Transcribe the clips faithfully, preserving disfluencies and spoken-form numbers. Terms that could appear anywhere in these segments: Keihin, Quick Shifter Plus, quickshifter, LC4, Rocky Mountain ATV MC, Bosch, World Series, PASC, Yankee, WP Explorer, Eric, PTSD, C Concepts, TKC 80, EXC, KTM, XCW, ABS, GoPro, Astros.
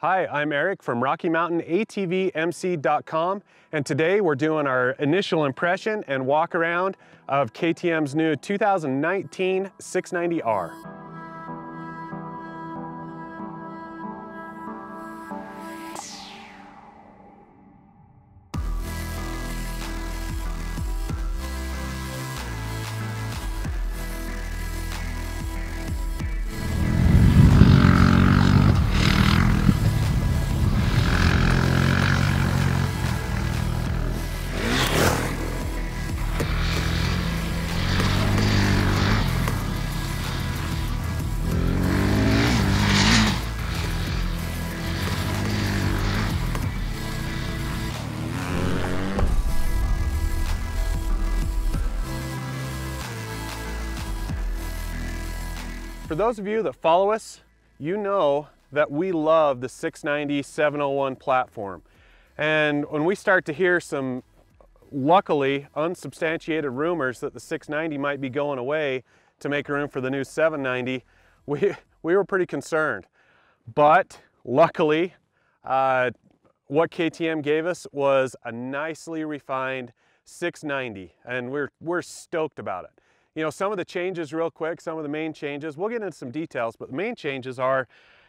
Hi, I'm Eric from Rocky Mountain A T V M C dot com, and today we're doing our initial impression and walk around of K T M's new two thousand nineteen six ninety R. For those of you that follow us, you know that we love the six ninety, seven oh one platform. And when we start to hear some, luckily, unsubstantiated rumors that the six ninety might be going away to make room for the new seven ninety, we, we were pretty concerned. But luckily, uh, what K T M gave us was a nicely refined six ninety, and we're, we're stoked about it. You know, some of the changes real quick, some of the main changes, we'll get into some details, but the main changes are,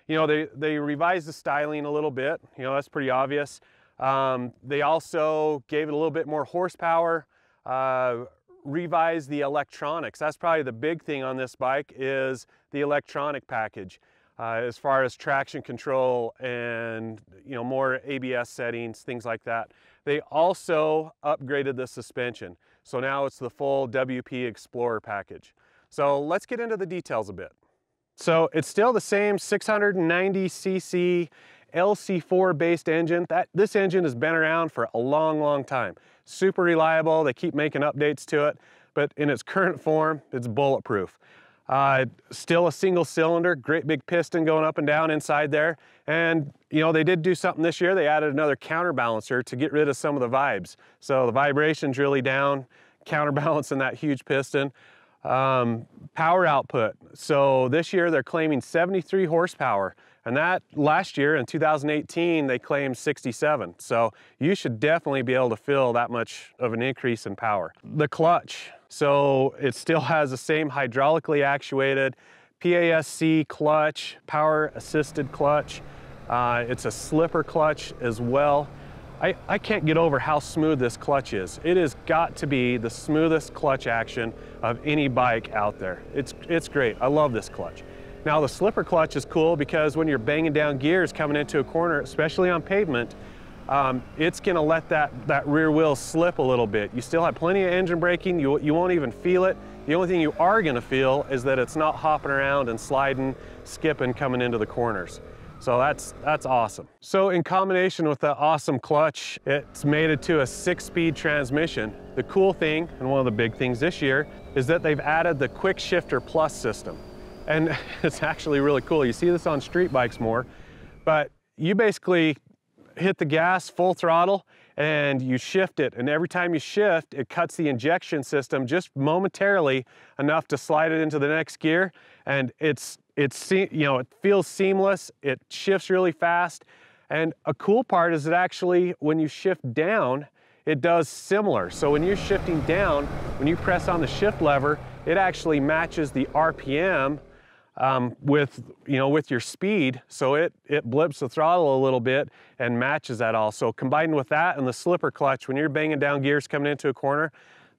you know, they, they revised the styling a little bit. You know, that's pretty obvious. Um, they also gave it a little bit more horsepower, uh, revised the electronics. That's probably the big thing on this bike is the electronic package, uh, as far as traction control and, you know, more A B S settings, things like that. They also upgraded the suspension. So now it's the full W P Explorer package. So let's get into the details a bit. So it's still the same six ninety c c L C four based engine. That, this engine has been around for a long, long time. Super reliable, they keep making updates to it, but in its current form, it's bulletproof. Uh, still a single cylinder, great big piston going up and down inside there. And you know, they did do something this year. They added another counterbalancer to get rid of some of the vibes. So the vibration's really down, counterbalancing that huge piston. Um, power output. So this year they're claiming seventy-three horsepower. And that last year in two thousand eighteen, they claimed sixty-seven. So you should definitely be able to feel that much of an increase in power. The clutch. So it still has the same hydraulically actuated P A S C clutch, power assisted clutch. Uh, it's a slipper clutch as well. I, I can't get over how smooth this clutch is. It has got to be the smoothest clutch action of any bike out there. It's, it's great, I love this clutch. Now the slipper clutch is cool because when you're banging down gears coming into a corner, especially on pavement, um, it's gonna let that, that rear wheel slip a little bit. You still have plenty of engine braking, you, you won't even feel it. The only thing you are gonna feel is that it's not hopping around and sliding, skipping, coming into the corners. So that's, that's awesome. So in combination with the awesome clutch, it's made it to a six-speed transmission. The cool thing, and one of the big things this year, is that they've added the Quick Shifter Plus system. And it's actually really cool. You see this on street bikes more, but you basically hit the gas full throttle and you shift it. And every time you shift, it cuts the injection system just momentarily enough to slide it into the next gear. And it's, it's, you know, it feels seamless. It shifts really fast. And a cool part is that actually when you shift down, it does similar. So when you're shifting down, when you press on the shift lever, it actually matches the R P M um, with, you know, with your speed. So it, it blips the throttle a little bit and matches that all. So combined with that and the slipper clutch, when you're banging down gears coming into a corner,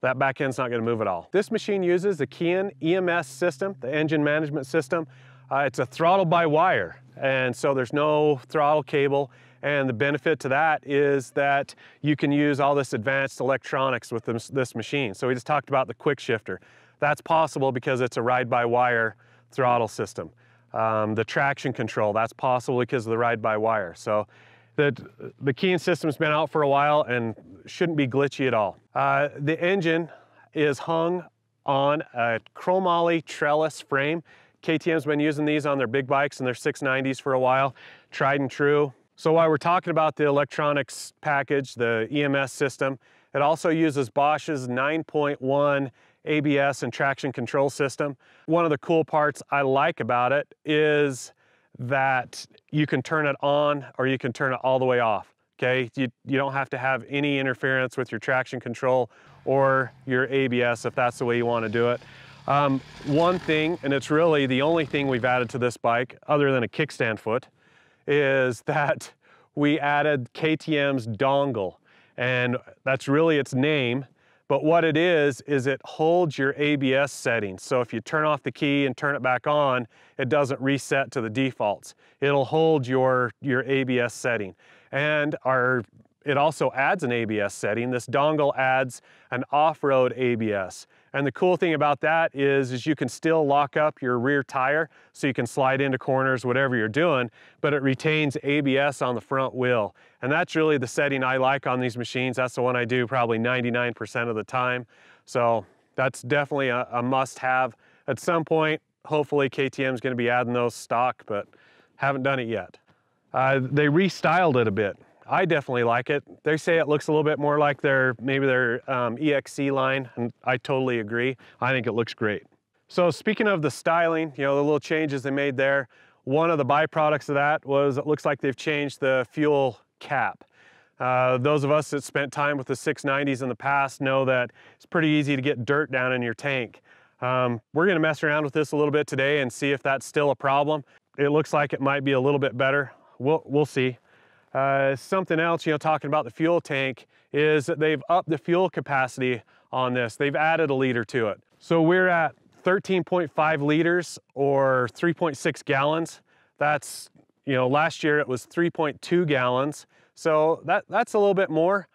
that back end's not gonna move at all. This machine uses the Keihin E M S system, the engine management system. Uh, it's a throttle by wire. And so there's no throttle cable. And the benefit to that is that you can use all this advanced electronics with this, this machine. So we just talked about the Quick Shifter. That's possible because it's a ride-by-wire throttle system. Um, the traction control, that's possible because of the ride-by-wire. So the, the Keihin system's been out for a while and shouldn't be glitchy at all. Uh, the engine is hung on a chromoly trellis frame. K T M's been using these on their big bikes and their six nineties for a while, tried and true. So while we're talking about the electronics package, the E M S system, it also uses Bosch's nine point one A B S and traction control system. One of the cool parts I like about it is that you can turn it on or you can turn it all the way off, okay? You, you don't have to have any interference with your traction control or your A B S if that's the way you want to do it. Um, one thing, and it's really the only thing we've added to this bike other than a kickstand foot, is that we added K T M's dongle, and that's really its name. But what it is, is it holds your A B S settings. So if you turn off the key and turn it back on, it doesn't reset to the defaults. It'll hold your, your A B S setting. And our, it also adds an A B S setting. This dongle adds an off-road A B S. And the cool thing about that is, is you can still lock up your rear tire so you can slide into corners, whatever you're doing, but it retains A B S on the front wheel. And that's really the setting I like on these machines. That's the one I do probably ninety-nine percent of the time. So that's definitely a, a must-have. At some point, hopefully K T M's gonna be adding those stock, but haven't done it yet. Uh, they restyled it a bit. I definitely like it. They say it looks a little bit more like their, maybe their um, E X C line, and I totally agree. I think it looks great. So speaking of the styling, you know, the little changes they made there, one of the byproducts of that was it looks like they've changed the fuel cap. Uh, those of us that spent time with the six ninety s in the past know that it's pretty easy to get dirt down in your tank. Um, we're gonna mess around with this a little bit today and see if that's still a problem. It looks like it might be a little bit better. We'll, we'll see. Uh, something else, you know, talking about the fuel tank, is that they've upped the fuel capacity on this. They've added a liter to it. So we're at thirteen point five liters or three point six gallons. That's, you know, last year it was three point two gallons. So that, that's a little bit more.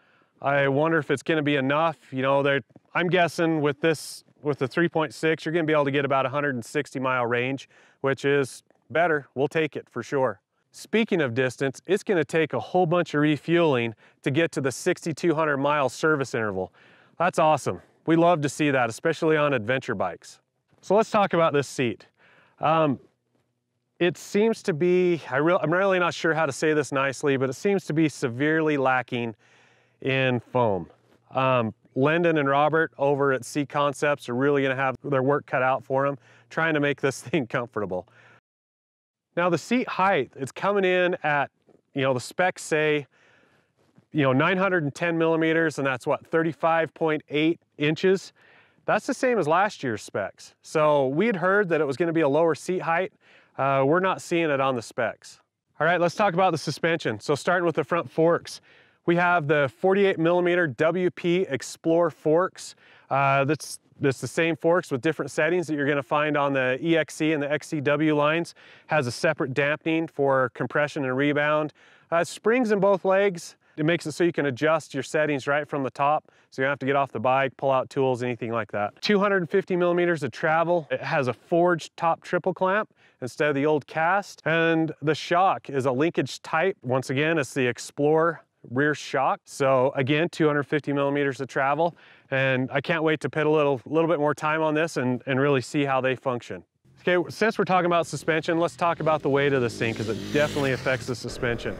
I wonder if it's going to be enough. You know, I'm guessing with this, with the three point six, you're going to be able to get about one hundred sixty mile range, which is better. We'll take it for sure. Speaking of distance, it's going to take a whole bunch of refueling to get to the sixty-two hundred mile service interval. That's awesome. We love to see that, especially on adventure bikes. So let's talk about this seat. Um, it seems to be, I re I'm really not sure how to say this nicely, but it seems to be severely lacking in foam. Um, Lyndon and Robert over at C Concepts are really going to have their work cut out for them, trying to make this thing comfortable. Now the seat height, it's coming in at, you know, the specs say, you know, nine hundred ten millimeters, and that's what, thirty-five point eight inches. That's the same as last year's specs. So we had heard that it was gonna be a lower seat height. Uh, we're not seeing it on the specs. All right, let's talk about the suspension. So starting with the front forks, we have the forty-eight millimeter W P Explorer forks. Uh, that's It's the same forks with different settings that you're going to find on the E X C and the X C W lines. Has a separate dampening for compression and rebound. Uh, springs in both legs. It makes it so you can adjust your settings right from the top, so you don't have to get off the bike, pull out tools, anything like that. two hundred fifty millimeters of travel. It has a forged top triple clamp instead of the old cast. And the shock is a linkage type. Once again, it's the Explorer rear shock. So again, two hundred fifty millimeters of travel. And I can't wait to put a little, little bit more time on this and, and really see how they function. Okay, since we're talking about suspension, let's talk about the weight of this thing, because it definitely affects the suspension.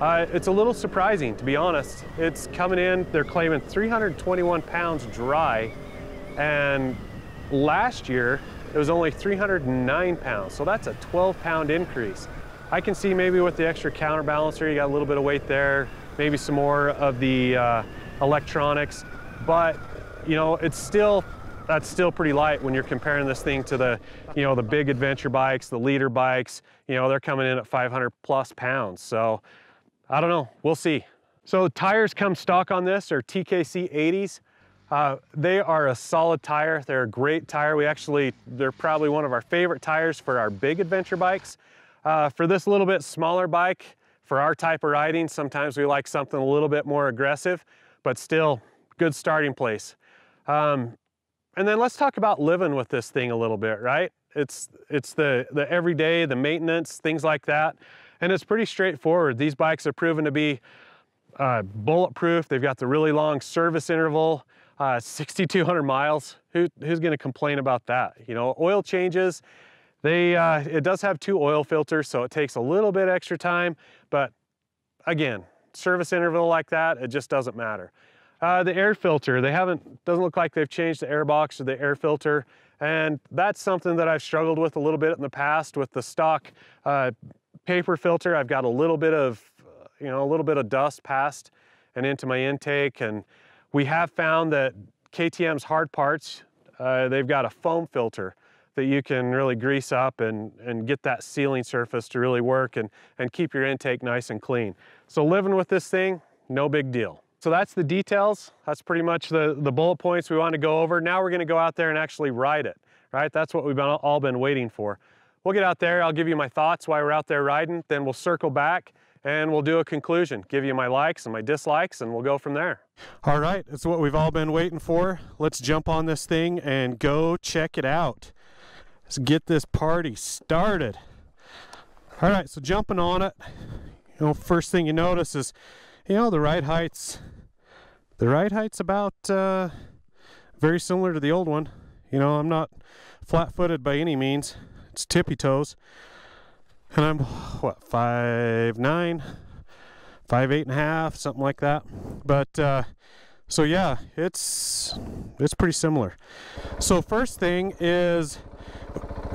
Uh, it's a little surprising, to be honest. It's coming in, they're claiming three hundred twenty-one pounds dry, and last year it was only three hundred nine pounds, so that's a twelve pound increase. I can see maybe with the extra counterbalancer, you got a little bit of weight there, maybe some more of the uh, electronics. But, you know, it's still, that's still pretty light when you're comparing this thing to the, you know, the big adventure bikes, the leader bikes. You know, they're coming in at five hundred plus pounds. So, I don't know, we'll see. So tires come stock on this, are T K C eighties. Uh, they are a solid tire. They're a great tire. We actually, they're probably one of our favorite tires for our big adventure bikes. Uh, for this little bit smaller bike, for our type of riding, sometimes we like something a little bit more aggressive, but still, good starting place. Um, and then let's talk about living with this thing a little bit, right? It's, it's the, the everyday, the maintenance, things like that. And it's pretty straightforward. These bikes are proven to be uh, bulletproof. They've got the really long service interval, uh, sixty-two hundred miles. Who, who's gonna complain about that? You know, oil changes, they, uh, it does have two oil filters, so it takes a little bit extra time, but again, service interval like that, it just doesn't matter. Uh, the air filter, they haven't, doesn't look like they've changed the air box or the air filter. And that's something that I've struggled with a little bit in the past with the stock uh, paper filter. I've got a little bit of, you know, a little bit of dust past and into my intake. And we have found that K T M's hard parts, uh, they've got a foam filter that you can really grease up and, and get that sealing surface to really work and, and keep your intake nice and clean. So living with this thing, no big deal. So that's the details. That's pretty much the, the bullet points we want to go over. Now we're going to go out there and actually ride it, right? That's what we've been, all been waiting for. We'll get out there, I'll give you my thoughts while we're out there riding, then we'll circle back and we'll do a conclusion, give you my likes and my dislikes, and we'll go from there. All right, that's what we've all been waiting for. Let's jump on this thing and go check it out. Let's get this party started. All right, so jumping on it, you know, first thing you notice is, you know, the ride height's, the ride height's about uh, very similar to the old one. You know, I'm not flat-footed by any means. It's tippy toes. And I'm, what, five nine, five eight and a half, something like that. But, uh, so yeah, it's, it's pretty similar. So first thing is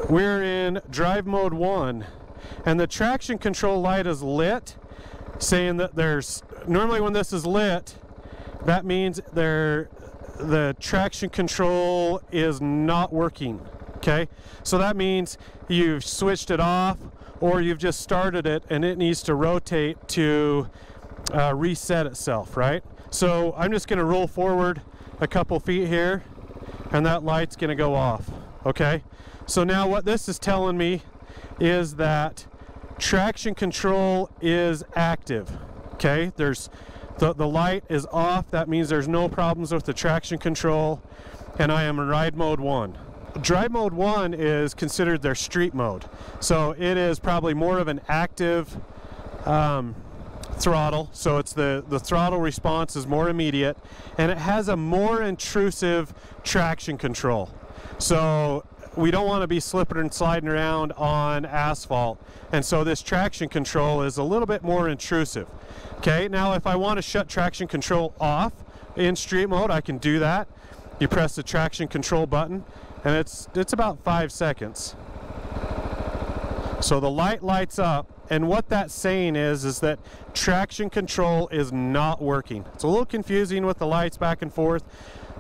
we're in drive mode one, and the traction control light is lit, saying that there's, normally when this is lit, that means there the traction control is not working, okay? So that means you've switched it off or you've just started it and it needs to rotate to uh, reset itself, right? So I'm just gonna roll forward a couple feet here and that light's gonna go off, okay? So now what this is telling me is that traction control is active, okay? There's the, the light is off. That means there's no problems with the traction control, and I am in ride mode one. Drive mode one is considered their street mode, so it is probably more of an active um, throttle, so it's the the throttle response is more immediate, and it has a more intrusive traction control. So we don't want to be slipping and sliding around on asphalt, and so this traction control is a little bit more intrusive. Okay, now if I want to shut traction control off in street mode, I can do that. You press the traction control button, and it's it's about five seconds. So the light lights up, and what that's saying is is that traction control is not working. It's a little confusing with the lights back and forth,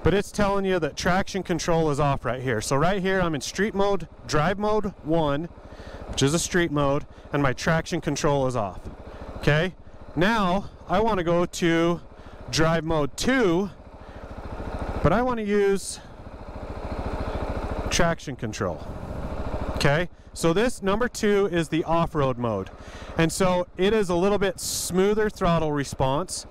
but it's telling you that traction control is off right here. So right here, I'm in street mode, drive mode one, which is a street mode, and my traction control is off, okay? Now, I wanna go to drive mode two, but I wanna use traction control, okay? So this number two is the off-road mode. And so it is a little bit smoother throttle response,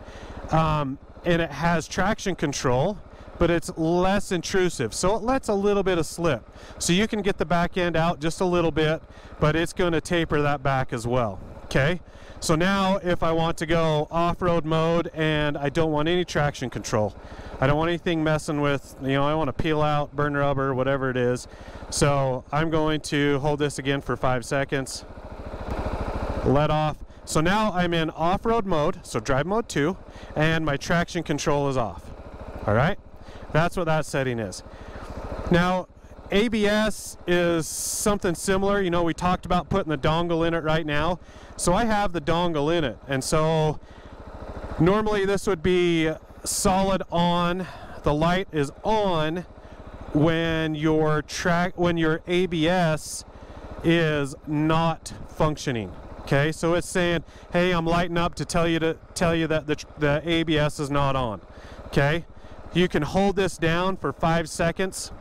um, and it has traction control, but it's less intrusive, so it lets a little bit of slip. So you can get the back end out just a little bit, but it's going to taper that back as well, okay? So now if I want to go off-road mode and I don't want any traction control, I don't want anything messing with, you know, I want to peel out, burn rubber, whatever it is. So I'm going to hold this again for five seconds, let off. So now I'm in off-road mode, so drive mode two, and my traction control is off, all right? That's what that setting is. Now, A B S is something similar. You know, we talked about putting the dongle in it right now. So I have the dongle in it. And so normally this would be solid on. The light is on when your track, when your A B S is not functioning. Okay, so it's saying, hey, I'm lighting up to tell you to tell you that the, the A B S is not on, okay? You can hold this down for five seconds,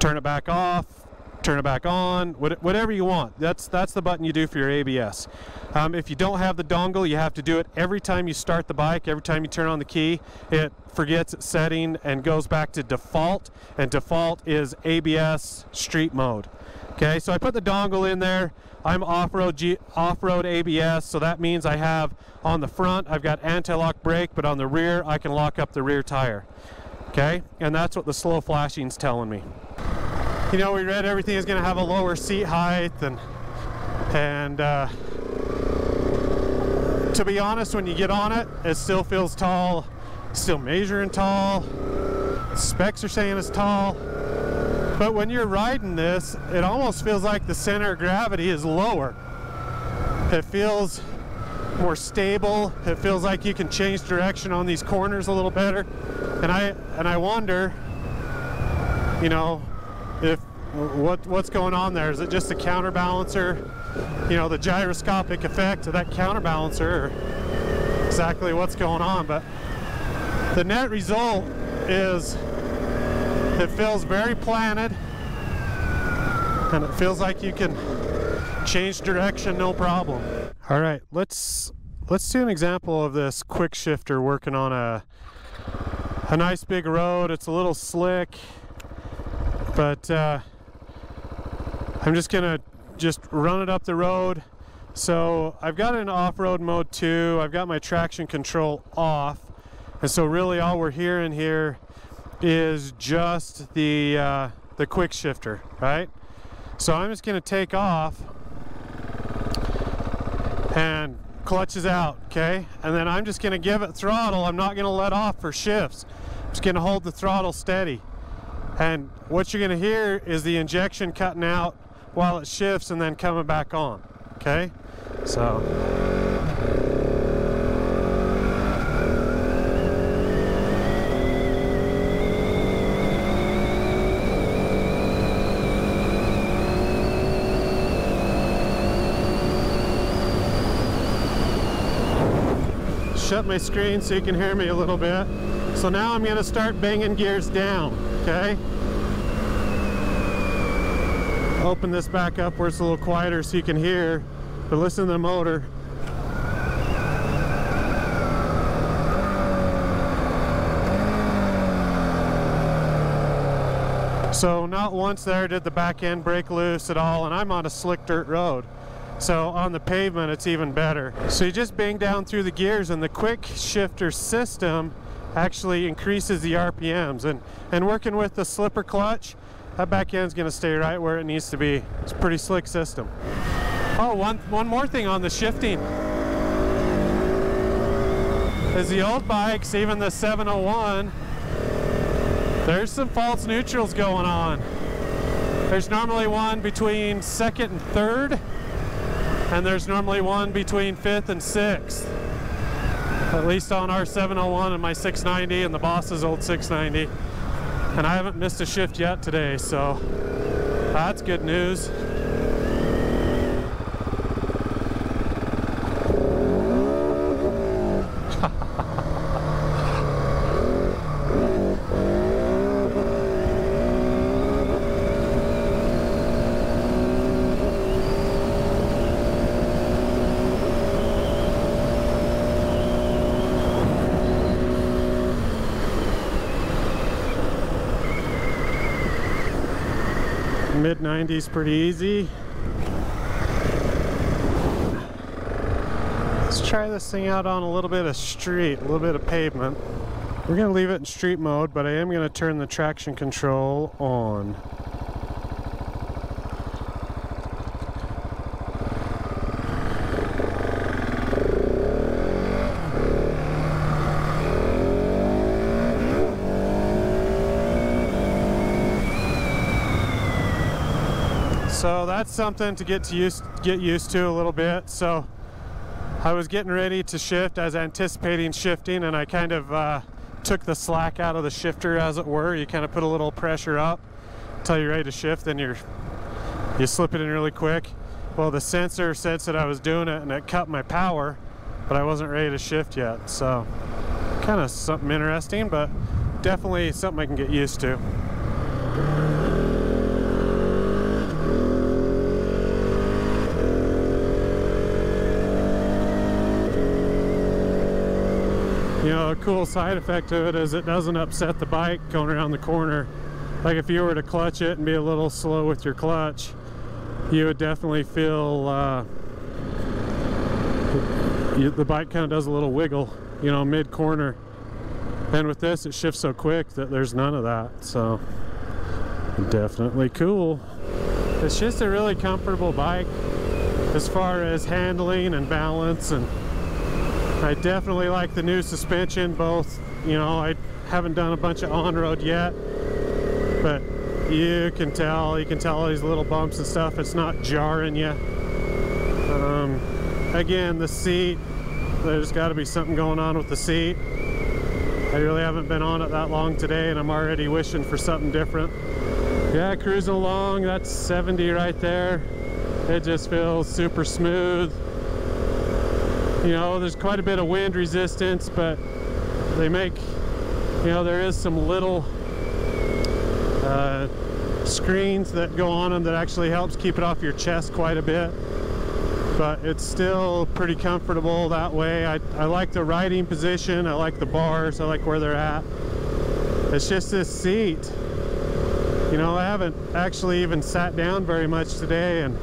turn it back off, turn it back on, whatever you want. That's, that's the button you do for your A B S. Um, if you don't have the dongle, you have to do it every time you start the bike, every time you turn on the key. It forgets its setting and goes back to default, and default is A B S street mode. Okay, so I put the dongle in there. I'm off-road off-road A B S, so that means I have on the front, I've got anti-lock brake, but on the rear, I can lock up the rear tire, okay? And that's what the slow flashing's telling me. You know, we read everything is gonna have a lower seat height, and, and uh, to be honest, when you get on it, it still feels tall, still measuring tall, specs are saying it's tall, But when you're riding this, it almost feels like the center of gravity is lower. It feels more stable. It feels like you can change direction on these corners a little better. And I and I wonder, you know, if what what's going on there? Is it just the counterbalancer? You know, the gyroscopic effect of that counterbalancer, or exactly what's going on? But the net result is it feels very planted, and it feels like you can change direction no problem. All right, let's let's do an example of this quick shifter working on a a nice big road. It's a little slick, but uh, I'm just gonna just run it up the road. So I've got it in off-road mode too. I've got my traction control off, and so really all we're hearing here is just the uh, the quick shifter, right? So I'm just gonna take off and clutches out, okay? And then I'm just gonna give it throttle. I'm not gonna let off for shifts. I'm just gonna hold the throttle steady. And what you're gonna hear is the injection cutting out while it shifts and then coming back on, okay? So. Shut my screen so you can hear me a little bit. So now I'm gonna start banging gears down, okay? Open this back up where it's a little quieter so you can hear, but listen to the motor. So not once there did the back end break loose at all, and I'm on a slick dirt road. So on the pavement, it's even better. So you just bang down through the gears, and the quick shifter system actually increases the R P Ms. And, and working with the slipper clutch, that back end's gonna stay right where it needs to be. It's a pretty slick system. Oh, one, one more thing on the shifting. As the old bikes, even the seven oh one, there's some false neutrals going on. There's normally one between second and third, and there's normally one between fifth and sixth, at least on our seven oh one and my six ninety and the Boss's old six ninety. And I haven't missed a shift yet today, so that's good news. mid nineties pretty easy. Let's try this thing out on a little bit of street, a little bit of pavement. We're gonna leave it in street mode, but I am gonna turn the traction control on. So that's something to get to used get used to a little bit. So I was getting ready to shift, I was anticipating shifting, and I kind of uh, took the slack out of the shifter, as it were. You kind of put a little pressure up until you're ready to shift, then you're you slip it in really quick. Well, the sensor sensed that I was doing it, and it cut my power, but I wasn't ready to shift yet. So kind of something interesting, but definitely something I can get used to. You know, a cool side effect of it is it doesn't upset the bike going around the corner. Like if you were to clutch it and be a little slow with your clutch, you would definitely feel uh, you, the bike kind of does a little wiggle, you know, mid-corner. And with this, it shifts so quick that there's none of that. So definitely cool. It's just a really comfortable bike as far as handling and balance, and I definitely like the new suspension. Both, you know, I haven't done a bunch of on-road yet, but you can tell, you can tell all these little bumps and stuff. It's not jarring you. Um, again, the seat, there's got to be something going on with the seat. I really haven't been on it that long today, and I'm already wishing for something different. Yeah, cruising along, that's seventy right there. It just feels super smooth. You know, there's quite a bit of wind resistance, but they make, you know, there is some little uh, screens that go on them that actually helps keep it off your chest quite a bit. But it's still pretty comfortable that way. I, I like the riding position, I like the bars, I like where they're at. It's just this seat. You know, I haven't actually even sat down very much today, and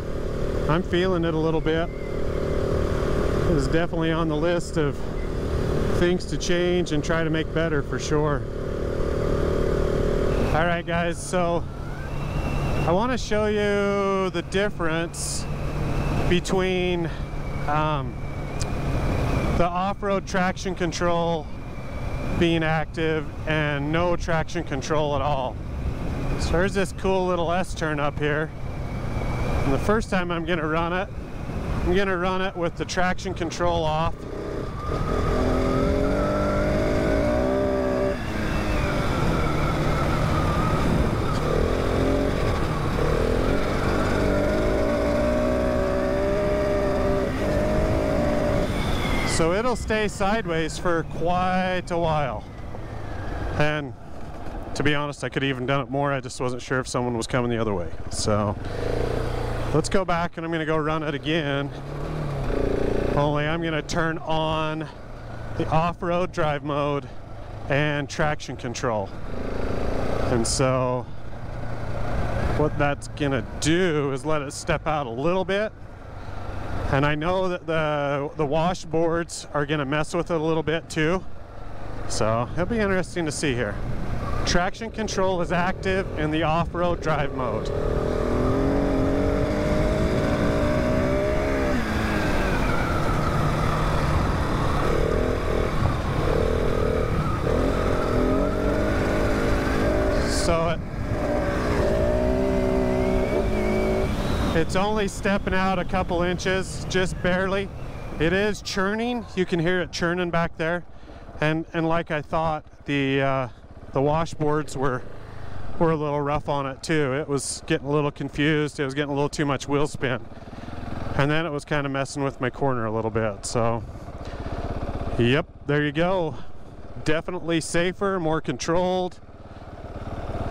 I'm feeling it a little bit. It is definitely on the list of things to change and try to make better for sure. All right, guys, so I want to show you the difference between um, the off-road traction control being active and no traction control at all. So there's this cool little S-turn up here. And the first time I'm gonna run it, I'm gonna run it with the traction control off. So it'll stay sideways for quite a while. And to be honest, I could have even done it more. I just wasn't sure if someone was coming the other way. So let's go back, and I'm gonna go run it again. Only I'm gonna turn on the off-road drive mode and traction control. And so what that's gonna do is let it step out a little bit. And I know that the, the washboards are gonna mess with it a little bit too. So it'll be interesting to see here. Traction control is active in the off-road drive mode. So it, it's only stepping out a couple inches, just barely. It is churning. You can hear it churning back there. And, and like I thought, the uh, The washboards were were a little rough on it too. It was getting a little confused. It was getting a little too much wheel spin, and then it was kind of messing with my corner a little bit. So, yep, there you go. Definitely safer, more controlled,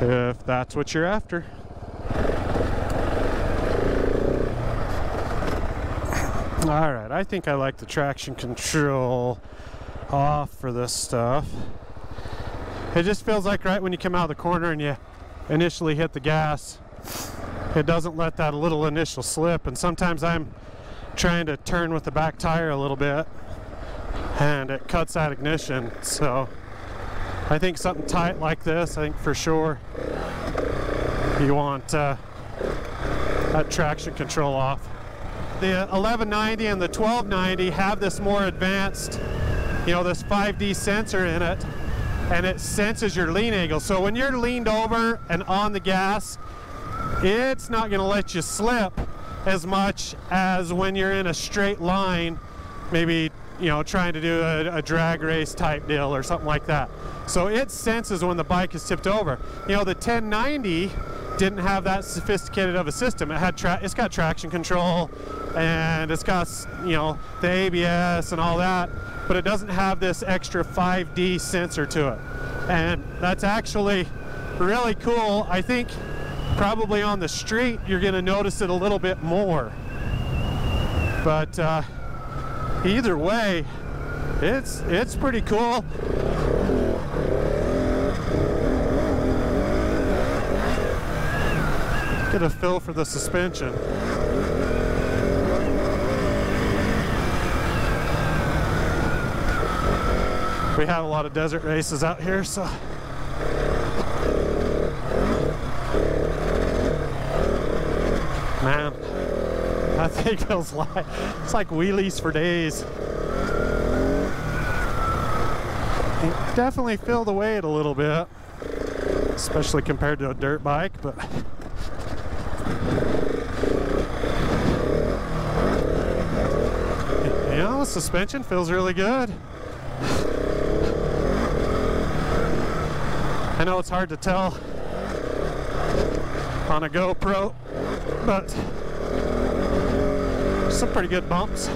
if that's what you're after. All right, I think I like the traction control off for this stuff. It just feels like right when you come out of the corner and you initially hit the gas, it doesn't let that little initial slip. And sometimes I'm trying to turn with the back tire a little bit and it cuts that ignition. So I think something tight like this, I think for sure you want uh, that traction control off. The eleven ninety and the twelve ninety have this more advanced, you know, this five D sensor in it. And it senses your lean angle. So when you're leaned over and on the gas, it's not gonna let you slip as much as when you're in a straight line, maybe, you know, trying to do a, a drag race type deal or something like that. So it senses when the bike is tipped over. You know, the ten ninety didn't have that sophisticated of a system. It had tra it's got traction control, and it's got, you know, the A B S and all that, but it doesn't have this extra five D sensor to it. And that's actually really cool. I think probably on the street, you're gonna notice it a little bit more. But uh, either way, it's, it's pretty cool. Get a feel for the suspension. We have a lot of desert races out here, so. Man, I think it was like, it's like wheelies for days. You definitely feel the weight a little bit. especially compared to a dirt bike, but you know, the suspension feels really good. I know it's hard to tell on a GoPro, but some pretty good bumps.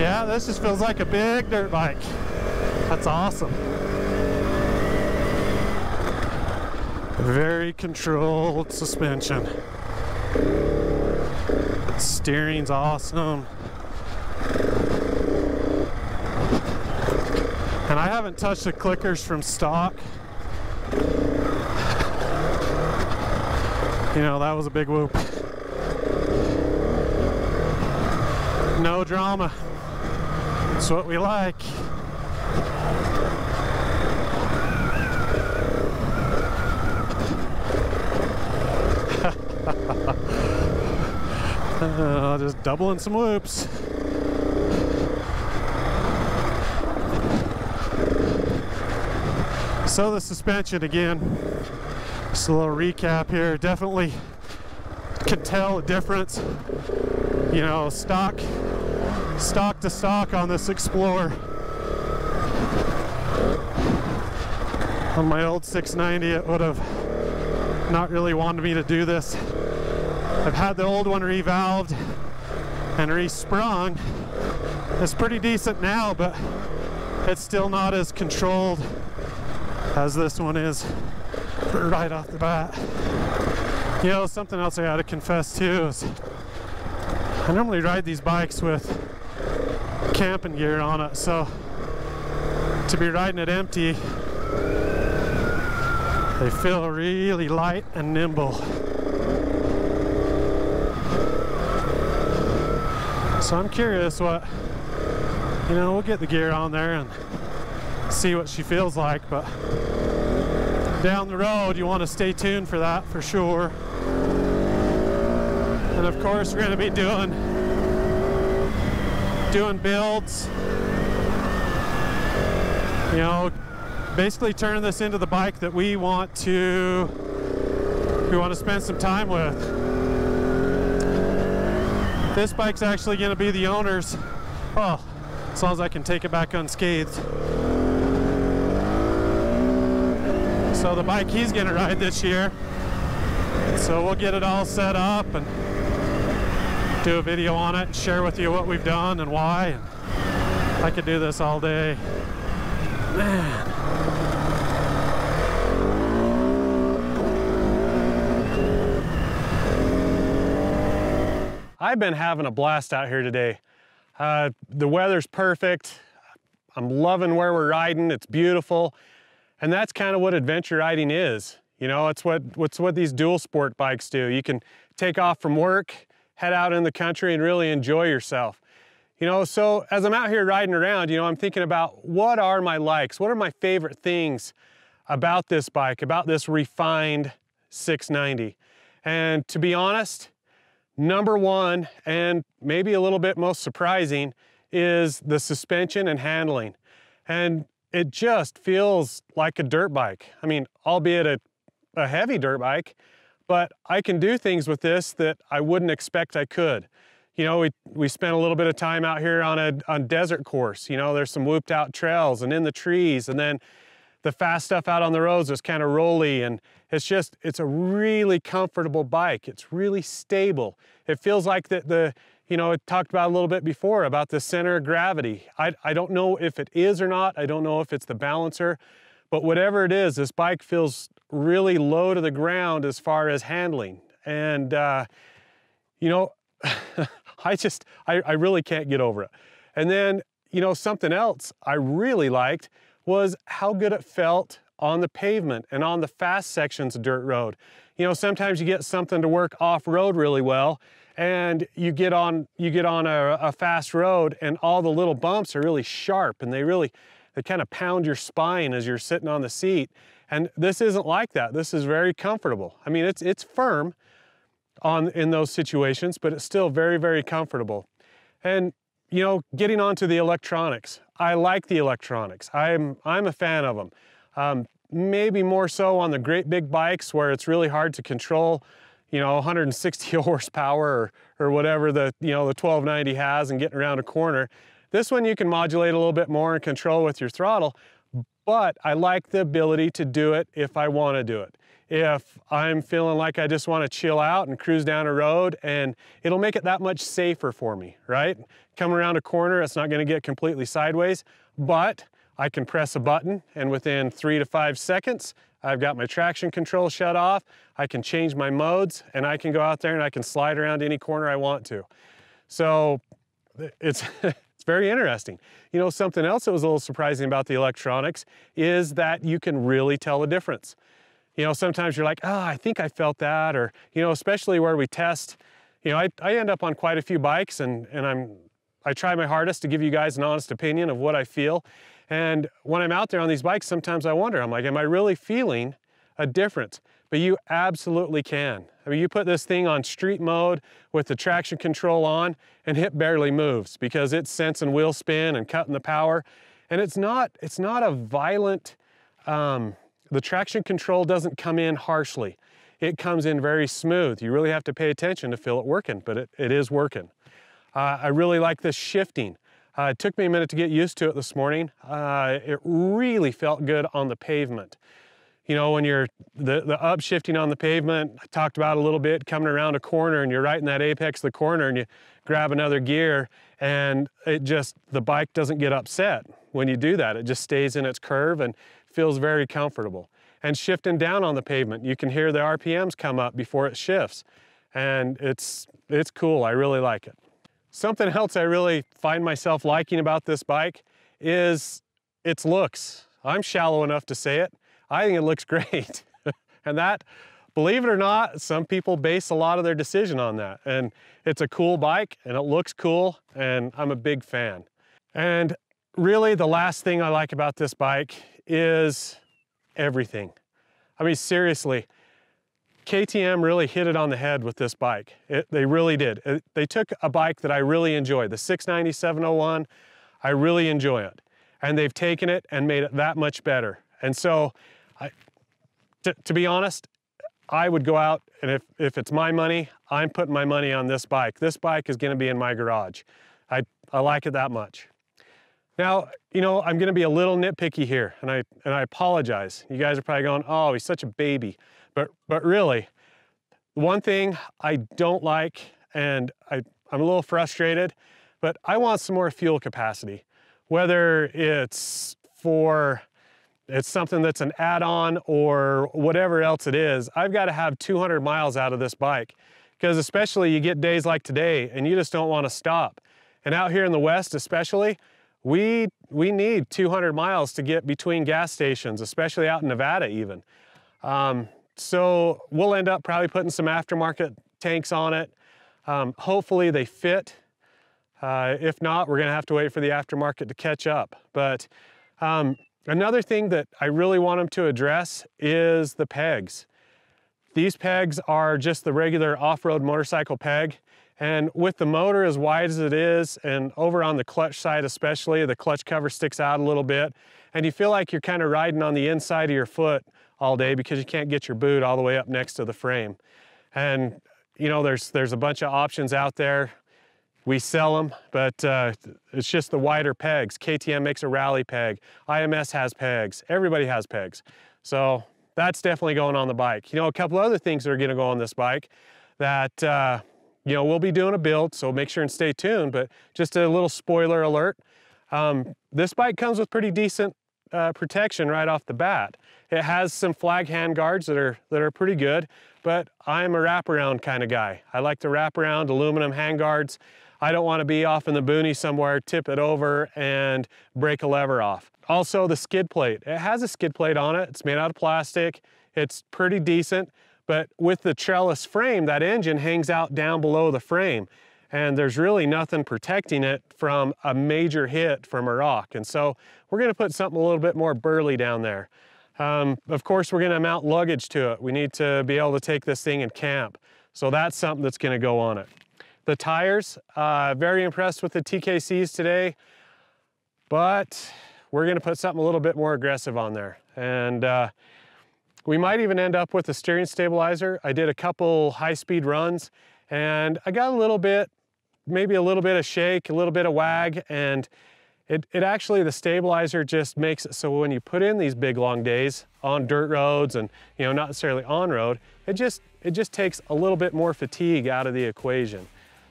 Yeah, this just feels like a big dirt bike. That's awesome. Very controlled suspension. Steering's awesome. And I haven't touched the clickers from stock. You know, that was a big whoop. No drama. That's what we like. uh, just doubling some whoops. So the suspension again, just a little recap here, definitely can tell a difference, you know, stock, stock to stock on this Explorer. On my old six ninety, it would have not really wanted me to do this. I've had the old one revalved and resprung. It's pretty decent now, but it's still not as controlled as this one is right off the bat. You know, something else I gotta confess too is I normally ride these bikes with camping gear on it, so to be riding it empty, they feel really light and nimble. So I'm curious what, you know, we'll get the gear on there and see what she feels like, but down the road you want to stay tuned for that for sure. And of course we're going to be doing doing builds, you know, basically turn this into the bike that we want to we want to spend some time with. This bike's actually going to be the owner's, well, as long as I can take it back unscathed. So the bike he's gonna ride this year. So we'll get it all set up and do a video on it and share with you what we've done and why. And I could do this all day. Man. I've been having a blast out here today. Uh, the weather's perfect. I'm loving where we're riding, it's beautiful. And that's kind of what adventure riding is. You know, it's what, what's what these dual sport bikes do. You can take off from work, head out in the country and really enjoy yourself. You know, so as I'm out here riding around, you know, I'm thinking about what are my likes? What are my favorite things about this bike, about this refined six ninety? And to be honest, number one, and maybe a little bit most surprising, is the suspension and handling. And it just feels like a dirt bike. I mean, albeit a, a heavy dirt bike, but I can do things with this that I wouldn't expect I could. You know, we, we spent a little bit of time out here on a on desert course. You know, there's some whooped out trails and in the trees, and then the fast stuff out on the roads is kind of rolly, and it's just, it's a really comfortable bike. It's really stable. It feels like that the, you know, I talked about a little bit before about the center of gravity. I, I don't know if it is or not. I don't know if it's the balancer, but whatever it is, this bike feels really low to the ground as far as handling. And, uh, you know, I just, I, I really can't get over it. And then, you know, something else I really liked was how good it felt on the pavement and on the fast sections of dirt road. You know, sometimes you get something to work off-road really well, and you get on you get on a, a fast road, and all the little bumps are really sharp, and they really they kind of pound your spine as you're sitting on the seat. And this isn't like that. This is very comfortable. I mean, it's it's firm on in those situations, but it's still very, very comfortable. And you know, getting onto the electronics, I like the electronics. I'm, I'm a fan of them. Um, maybe more so on the great big bikes where it's really hard to control, you know, one hundred sixty horsepower or, or whatever the, you know, the twelve ninety has and getting around a corner. This one you can modulate a little bit more and control with your throttle, but I like the ability to do it if I want to do it. If I'm feeling like I just want to chill out and cruise down a road, and it'll make it that much safer for me, right? Come around a corner, it's not going to get completely sideways, but I can press a button and within three to five seconds, I've got my traction control shut off, I can change my modes, and I can go out there and I can slide around any corner I want to. So it's, it's very interesting. You know, something else that was a little surprising about the electronics is that you can really tell a difference. You know, sometimes you're like, ah, oh, I think I felt that, or, you know, especially where we test, you know, I, I end up on quite a few bikes and, and I'm, I try my hardest to give you guys an honest opinion of what I feel. And when I'm out there on these bikes, sometimes I wonder, I'm like, am I really feeling a difference? But you absolutely can. I mean, you put this thing on street mode with the traction control on and it barely moves because it's sensing wheel spin and cutting the power. And it's not, it's not a violent, um, the traction control doesn't come in harshly. It comes in very smooth. You really have to pay attention to feel it working, but it, it is working. Uh, I really like this shifting. Uh, it took me a minute to get used to it this morning. Uh, it really felt good on the pavement. You know, when you're the, the up shifting on the pavement, I talked about a little bit, coming around a corner and you're right in that apex of the corner and you grab another gear and it just, the bike doesn't get upset when you do that. It just stays in its curve and feels very comfortable. And shifting down on the pavement, you can hear the R P Ms come up before it shifts. And it's, it's cool, I really like it. Something else I really find myself liking about this bike is its looks. I'm shallow enough to say it. I think it looks great. And that, believe it or not, some people base a lot of their decision on that. And it's a cool bike and it looks cool and I'm a big fan. And really the last thing I like about this bike is everything. I mean, seriously, K T M really hit it on the head with this bike. It, they really did. It, they took a bike that I really enjoy, the six ninety seven oh one, I really enjoy it. And they've taken it and made it that much better. And so, I, to, to be honest, I would go out and if, if it's my money, I'm putting my money on this bike. This bike is gonna be in my garage. I, I like it that much. Now, you know, I'm gonna be a little nitpicky here and I, and I apologize. You guys are probably going, oh, he's such a baby. But, but really, one thing I don't like, and I, I'm a little frustrated, but I want some more fuel capacity. Whether it's for, it's something that's an add-on or whatever else it is, I've got to have two hundred miles out of this bike. Because especially you get days like today and you just don't want to stop. And out here in the West especially, we, we need two hundred miles to get between gas stations, especially out in Nevada even. Um, So we'll end up probably putting some aftermarket tanks on it. Um, hopefully they fit. Uh, if not, we're gonna have to wait for the aftermarket to catch up. But um, another thing that I really want them to address is the pegs. These pegs are just the regular off-road motorcycle peg. And with the motor as wide as it is, and over on the clutch side especially, the clutch cover sticks out a little bit. And you feel like you're kind of riding on the inside of your foot all day because you can't get your boot all the way up next to the frame. And you know, there's, there's a bunch of options out there. We sell them, but uh, it's just the wider pegs. K T M makes a rally peg. I M S has pegs. Everybody has pegs. So that's definitely going on the bike. You know, a couple other things that are gonna go on this bike that, uh, you know, we'll be doing a build, so make sure and stay tuned, but just a little spoiler alert. Um, this bike comes with pretty decent Uh, protection right off the bat. It has some flag hand guards that are that are pretty good, but I'm a wraparound kind of guy. I like to wrap around aluminum hand guards. I don't want to be off in the boonies somewhere, tip it over and break a lever off. Also the skid plate. It has a skid plate on it. It's made out of plastic. It's pretty decent, but with the trellis frame, that engine hangs out down below the frame. And there's really nothing protecting it from a major hit from a rock. And so we're gonna put something a little bit more burly down there. Um, of course, we're gonna mount luggage to it. We need to be able to take this thing and camp. So that's something that's gonna go on it. The tires, uh, very impressed with the T K Cs today. but we're gonna put something a little bit more aggressive on there. And uh, we might even end up with a steering stabilizer. I did a couple high-speed runs and I got a little bit, maybe a little bit of shake, a little bit of wag, and it, it actually, the stabilizer just makes it so when you put in these big long days on dirt roads and, you know, not necessarily on road, it just, it just takes a little bit more fatigue out of the equation.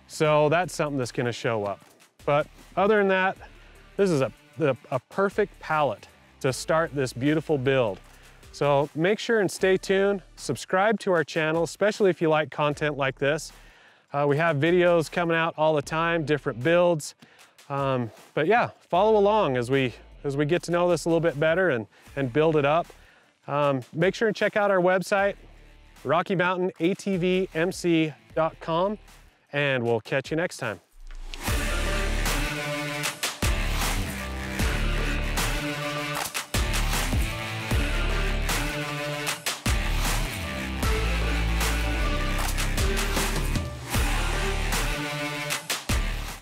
So that's something that's gonna show up. But other than that, this is a, a, a perfect palette to start this beautiful build. So make sure and stay tuned, subscribe to our channel, especially if you like content like this. Uh, we have videos coming out all the time, different builds. Um, but yeah, follow along as we, as we get to know this a little bit better and, and build it up. Um, make sure and check out our website, Rocky Mountain A T V M C dot com, and we'll catch you next time.